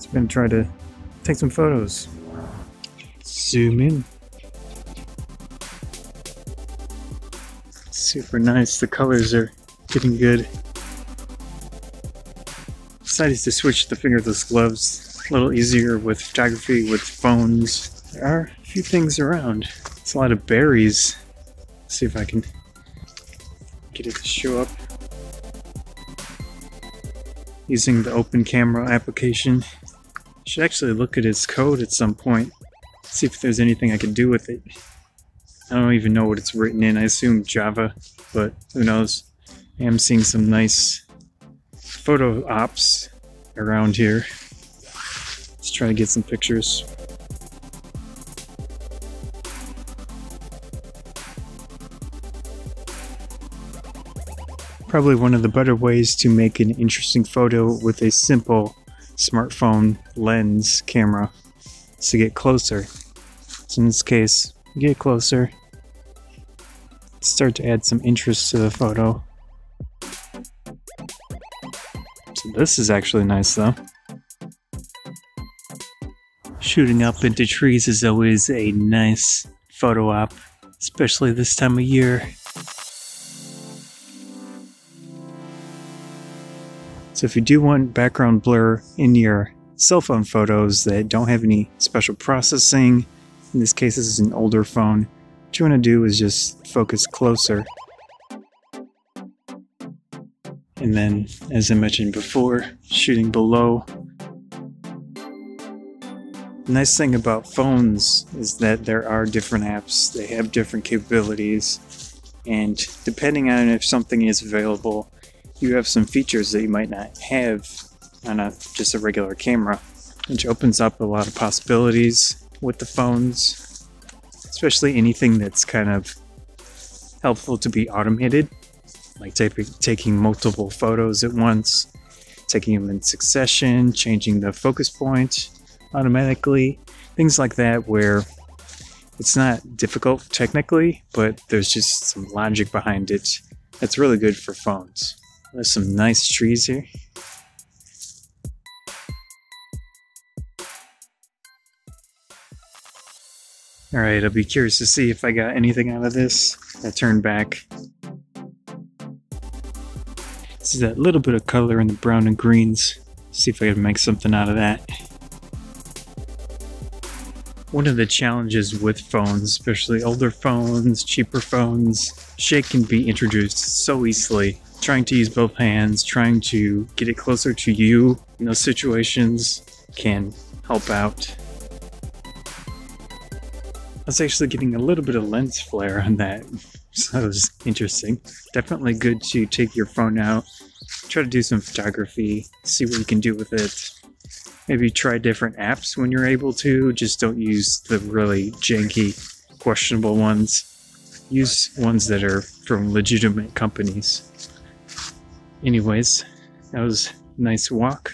So we're going to try to take some photos. Zoom in. Super nice, the colors are getting good. Decided to switch the fingerless gloves. A little easier with photography, with phones. There are a few things around. It's a lot of berries. Let's see if I can get it to show up. Using the OpenCamera application. Should actually look at its code at some point. See if there's anything I can do with it. I don't even know what it's written in. I assume Java, but who knows. I am seeing some nice photo ops around here. Let's try to get some pictures. Probably one of the better ways to make an interesting photo with a simple smartphone lens camera is to get closer. So in this case, get closer, start to add some interest to the photo. So this is actually nice though. Shooting up into trees is always a nice photo op, especially this time of year. So if you do want background blur in your cell phone photos that don't have any special processing, in this case this is an older phone, what you want to do is just focus closer. And then, as I mentioned before, shooting below. The nice thing about phones is that there are different apps, they have different capabilities, and depending on if something is available, you have some features that you might not have on just a regular camera, which opens up a lot of possibilities with the phones, especially anything that's kind of helpful to be automated, like taking multiple photos at once, taking them in succession, changing the focus point automatically, things like that where it's not difficult technically, but there's just some logic behind it that's really good for phones. There's some nice trees here. Alright, I'll be curious to see if I got anything out of this. I turn back. See that little bit of color in the brown and greens. See if I can make something out of that. One of the challenges with phones, especially older phones, cheaper phones, shake can be introduced so easily. Trying to use both hands, trying to get it closer to you in those situations can help out. I was actually getting a little bit of lens flare on that, so that was interesting. Definitely good to take your phone out, try to do some photography, see what you can do with it. Maybe try different apps when you're able to, just don't use the really janky, questionable ones. Use ones that are from legitimate companies. Anyways, that was a nice walk.